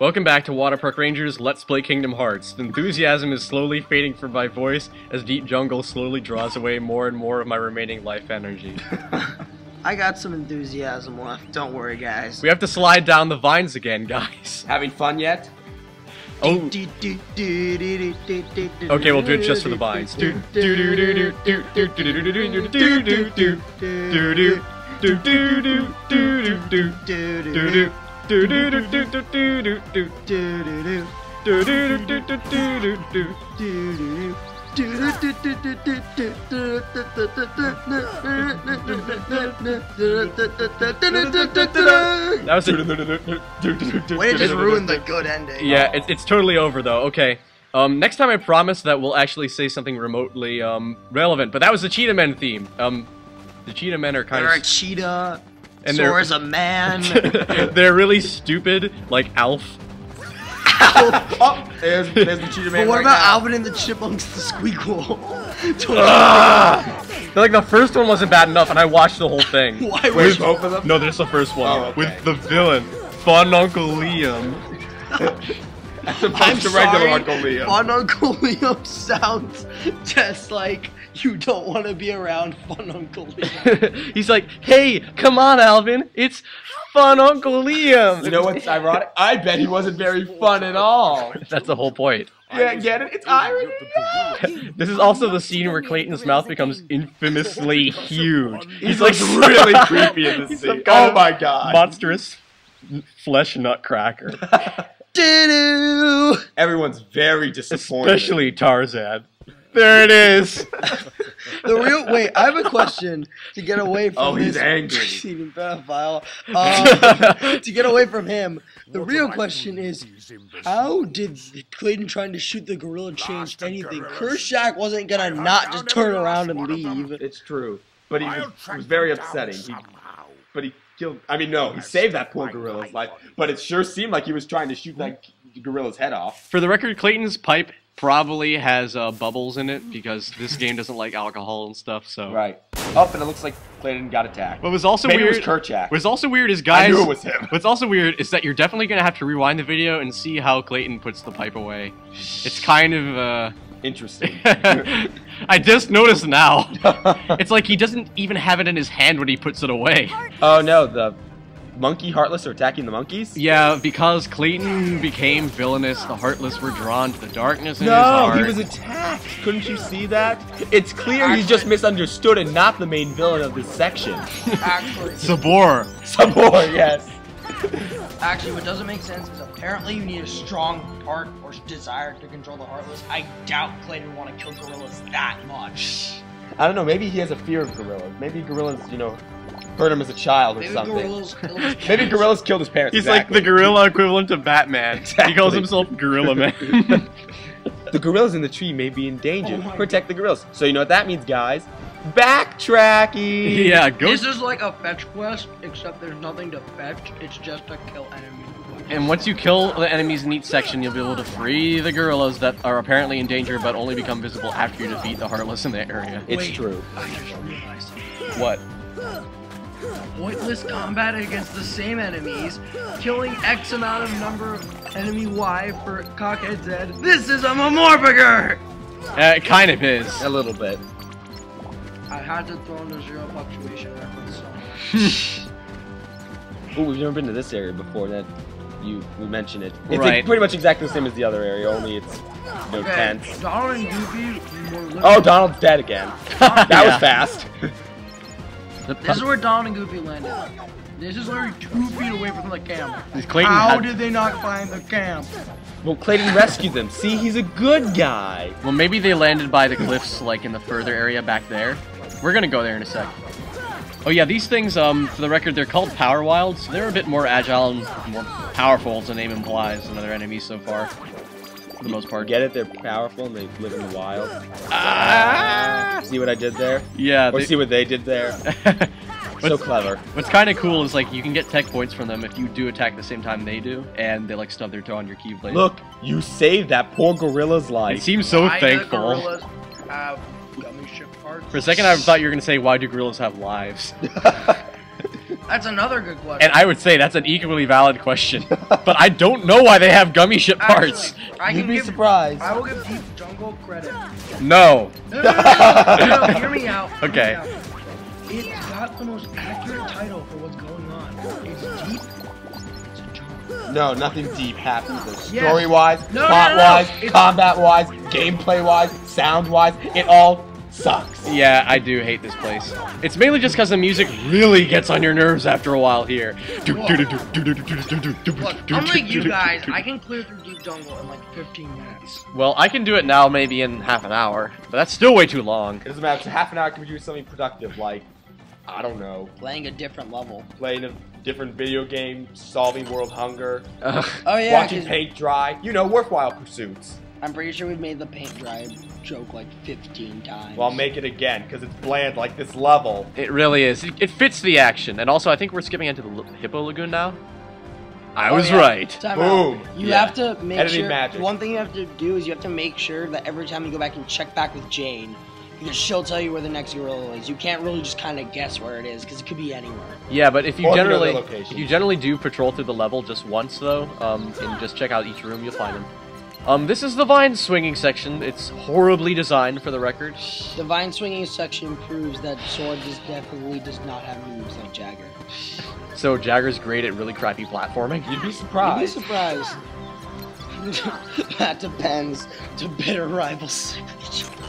Welcome back to Waterpark Rangers Let's Play Kingdom Hearts. The enthusiasm is slowly fading from my voice as Deep Jungle slowly draws away more and more of my remaining life energy. I got some enthusiasm left, don't worry guys. We have to slide down the vines again, guys. Having fun yet? Oh. Okay, we'll do it just for the vines. That was a... Way to just ruin the good ending. Yeah, it's totally over though. Okay. Next time I promise that we'll actually say something remotely relevant. But that was the Cheetah Men theme. The Cheetah Men are kind of... They're a cheetah. And Sora's a man. They're really stupid, like Alf. Oh, there's the Cheetah Man. But what right about now. Alvin and the Chipmunks, The Squeakquel? Like the first one wasn't bad enough, and I watched the whole thing. Why was both of them? No, there's the first one with the villain, Fun Uncle Liam. As opposed to regular Uncle Liam. Fun Uncle Liam sounds just like you don't want to be around Fun Uncle Liam. He's like, hey, come on, Alvin, it's Fun Uncle Liam. You know what's ironic? I bet he wasn't very fun at all. That's the whole point. Yeah, get it? It's irony. This is also the scene where Clayton's mouth becomes infamously huge. He's like really creepy in this scene. Oh my god. Monstrous flesh nutcracker. Everyone's very disappointed. Especially Tarzan. There it is. The real... Wait, I have a question to get away from this... Oh, he's angry. Pedophile. To get away from him, the real question is, how did Clayton trying to shoot the gorilla change anything? Kerchak wasn't going to not just turn around and leave. It's true. But it was very upsetting. But he killed... I mean, no, he saved that poor gorilla's life. But it sure seemed like he was trying to shoot that gorilla's head off. For the record, Clayton's pipe... probably has bubbles in it because this game doesn't like alcohol and stuff. So right. Oh, and it looks like Clayton got attacked. What was also weird? It was Kerchak. What's also weird is guys. I knew it was him. What's also weird is that you're definitely gonna have to rewind the video and see how Clayton puts the pipe away. It's kind of interesting. I just noticed now. It's like he doesn't even have it in his hand when he puts it away. Oh no, the Monkey Heartless are attacking the monkeys? Yeah, because Clayton became villainous, the Heartless were drawn to the darkness in his heart. No, he was attacked! Couldn't you see that? It's clear he just misunderstood and not the main villain of this section. Actually. Sabor. Sabor, yes. Actually, what doesn't make sense is apparently you need a strong heart or desire to control the Heartless. I doubt Clayton would want to kill gorillas that much. I don't know, maybe he has a fear of gorillas. Maybe gorillas, you know... hurt him as a child or something. Gorillas killed his parents. Maybe gorillas killed his parents. He's exactly. Like the gorilla equivalent of Batman. Exactly. He calls himself Gorilla Man. The gorillas in the tree may be in danger. Oh, protect the gorillas. So you know what that means, guys. Backtracking! Yeah, go. This is like a fetch quest, except there's nothing to fetch. It's just to kill enemies. And once you kill the enemies in each section, you'll be able to free the gorillas that are apparently in danger, but only become visible after you defeat the Heartless in the area. It's true. I just realized. What? Pointless combat against the same enemies, killing X amount of number of enemy Y for Cockhead Z. This is a Mamorburger! It kind of is. A little bit. I had to throw in a zero punctuation reference somewhere. Ooh, we've never been to this area before, that we mentioned it. It's right. Pretty much exactly the same as the other area, only it's no tents. Donald and Goofy were literally... Oh, Donald's dead again. That was fast. This is where Donald and Goofy landed. This is literally 2 feet away from the camp. How did they not find the camp? Well, Clayton rescued them. See, he's a good guy. Well, maybe they landed by the cliffs, like in the further area back there. We're gonna go there in a sec. Oh yeah, these things, for the record, they're called Power Wilds. They're a bit more agile and more powerful, as the name implies, than other enemies so far. For the most part. Get it? They're powerful and they live in the wild. See what I did there? Yeah. Or see what they did there? So clever. What's kind of cool is, like, you can get tech points from them if you do attack the same time they do, and they, like, stub their toe on your Keyblade. Look, you saved that poor gorilla's life. He seems so thankful. Why do gorillas have gummy ship parts? For a second I thought you were going to say, why do gorillas have lives? That's another good question. And I would say that's an equally valid question. But I don't know why they have gummy shit parts. You'd be surprised. I will give Deep Jungle credit. No. No, hear me out. Okay. It got the most accurate title for what's going on. It's deep. It's a jungle. No, nothing deep happens. Story-wise, plot-wise, combat-wise, gameplay-wise, sound-wise, it all sucks. Yeah, I do hate this place. It's mainly just because the music really gets on your nerves after a while here. Look, unlike you guys, I can clear through Deep Jungle in like 15 minutes. Well, I can do it now maybe in half an hour, but that's still way too long. It doesn't matter. So half an hour can be doing something productive, like, I don't know. Playing a different level. Playing a different video game, solving world hunger. Oh yeah. Watching paint dry. You know, worthwhile pursuits. I'm pretty sure we've made the paint dry joke like 15 times. Well, I'll make it again, because it's bland like this level. It really is. It fits the action. And also, I think we're skipping into the Hippo Lagoon now. I was right. Boom. You have to make sure. One thing you have to do is you have to make sure that every time you go back and check back with Jane, because she'll tell you where the next gorilla is. You can't really just kind of guess where it is, because it could be anywhere. Yeah, but if you generally do patrol through the level just once, though, and just check out each room, you'll find them. This is the vine swinging section. It's horribly designed, for the record. The vine swinging section proves that Sora just definitely does not have moves like Jagger. So Jagger's great at really crappy platforming? You'd be surprised. You'd be surprised. That depends. To bitter rivals.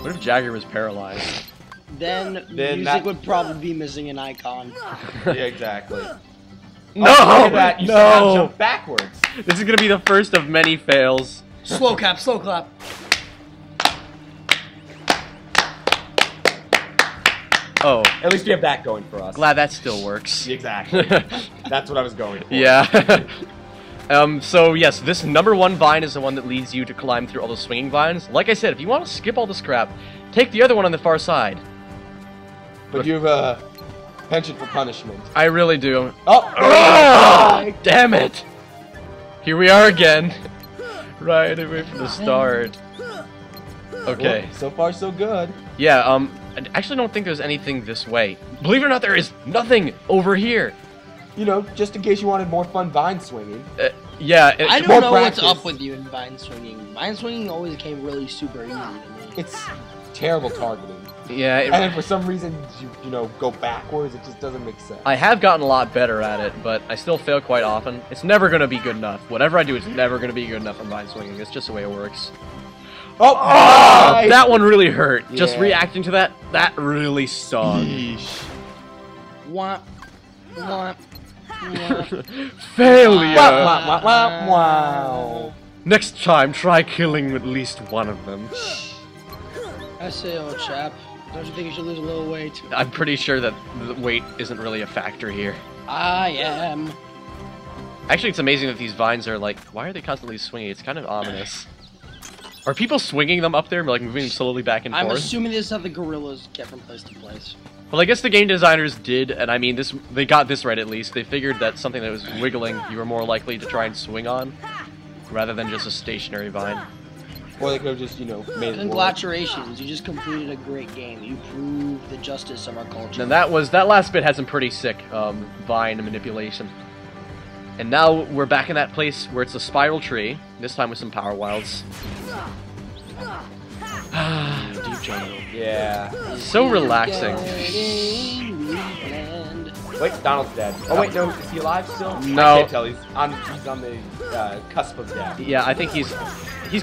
What if Jagger was paralyzed? Then music would probably be missing an icon. Yeah, exactly. No! Oh, look at that. You somehow jump backwards. This is gonna be the first of many fails. Slow clap, slow clap. Oh. At least we have that going for us. Glad that still works. Exactly. That's what I was going for. Yeah. So, yes, this number one vine is the one that leads you to climb through all the swinging vines. Like I said, if you want to skip all this crap, take the other one on the far side. But you have a penchant for punishment. I really do. Oh! Oh! Damn it! Here we are again. Right away from the start. Okay. Well, so far, so good. Yeah, I actually don't think there's anything this way. Believe it or not, there is nothing over here. You know, just in case you wanted more fun vine swinging. Yeah. I don't know what's up with you in vine swinging. Vine swinging always came really super easy to me. It's terrible targeting. Yeah. And then for some reason, you know, go backwards. It just doesn't make sense. I have gotten a lot better at it, but I still fail quite often. It's never going to be good enough. Whatever I do is never going to be good enough on vine swinging. It's just the way it works. Oh! Oh, that one really hurt. Yeah. Just reacting to that, that really stung. Yeesh. Womp. Womp. Womp. Failure! Womp, womp, womp, wow. Next time, try killing at least one of them. I say, old chap. Don't you think you should lose a little weight? I'm pretty sure that the weight isn't really a factor here. I am. Actually, it's amazing that these vines are like, why are they constantly swinging? It's kind of ominous. Are people swinging them up there, like moving them slowly back and forth? I'm assuming this is how the gorillas get from place to place. Well, I guess the game designers did, and I mean, they got this right at least. They figured that something that was wiggling, you were more likely to try and swing on, rather than just a stationary vine. Or they could have just, you know, made Congratulations, you just completed a great game. You proved the justice of our culture. And that last bit had some pretty sick vine manipulation. And now we're back in that place where it's a spiral tree, this time with some Power Wilds. Deep Jungle. Yeah. So relaxing. Wait, Donald's dead. Oh wait, no, is he alive still? No. I can't tell, he's on the cusp of death. Yeah, I think he's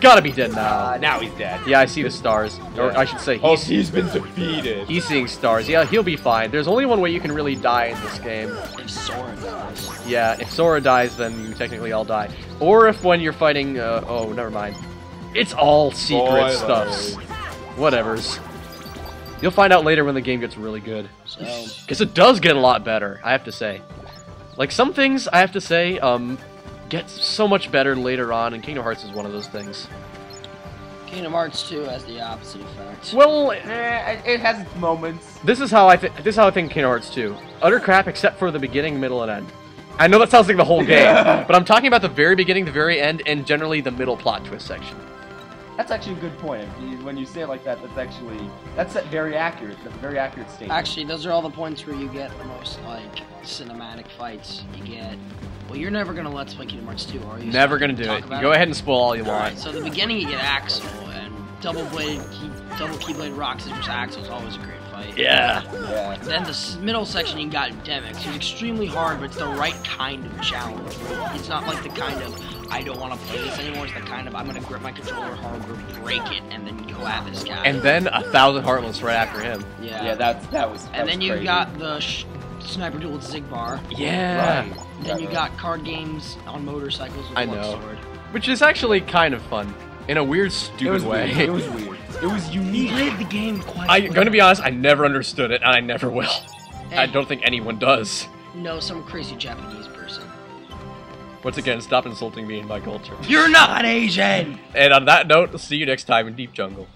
gotta be dead now. Now he's dead. Yeah, I see the stars. Yeah. Or I should say, he's been defeated. He's seeing stars. Yeah, he'll be fine. There's only one way you can really die in this game. If Sora dies. Yeah, if Sora dies, then you technically all die. Or if when you're fighting, oh, never mind. It's all secret stuffs. Whatevers. You'll find out later when the game gets really good. Because it does get a lot better, I have to say. Like, some things, I have to say, get so much better later on, and Kingdom Hearts is one of those things. Kingdom Hearts 2 has the opposite effect. Well, it has its moments. This is how I think Kingdom Hearts 2. Utter crap except for the beginning, middle, and end. I know that sounds like the whole game, but I'm talking about the very beginning, the very end, and generally the middle plot twist section. That's actually a good point. When you say it like that, that's very accurate. That's a very accurate statement. Actually, those are all the points where you get the most, like, cinematic fights. You get... Well, you're never going to Let's Play Kingdom Hearts 2, are you? Never going to do it. Go ahead and spoil all you want. So, at the beginning, you get Axel, and double Keyblade Roxas versus Axel is always a great fight. Yeah. Then the middle section, you got Demyx, who's extremely hard, but it's the right kind of challenge. It's not like the kind of... I don't want to play this anymore. It's the kind of, I'm going to grip my controller hard, break it, and then go at this guy. And then 1,000 Heartless right after him. Yeah. Yeah, that was crazy. You got the sniper duel with Xigbar. Yeah. Right. Then you got card games on motorcycles with one sword. Which is actually kind of fun. In a weird, stupid way. It was weird. It was unique. You played the game quite well. I'm going to be honest, I never understood it, and I never will. And I don't think anyone does. No, some crazy Japanese person. Once again, stop insulting me and my culture. You're not Asian! And on that note, see you next time in Deep Jungle.